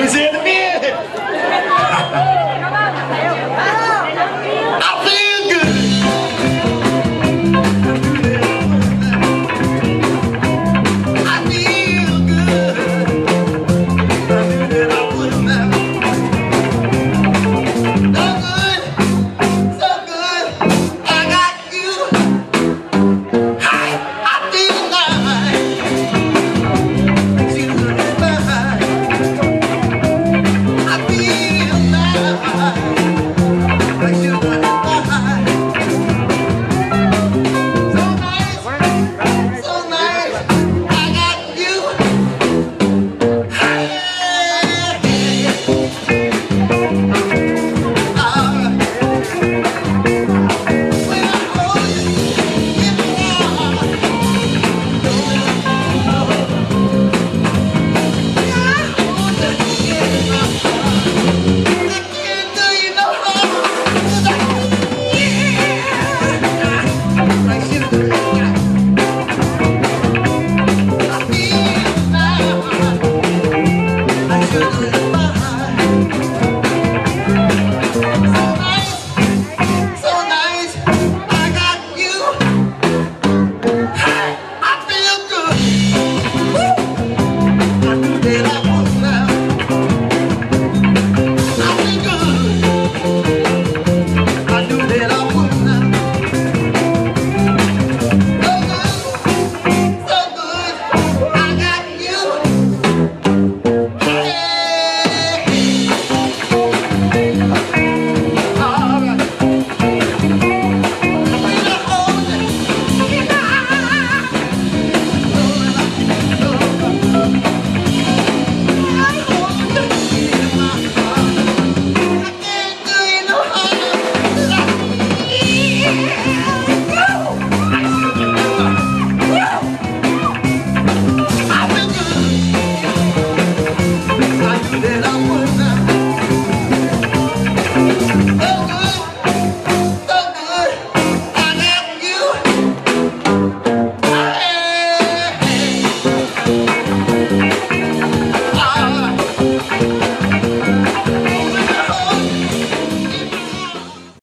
Is it?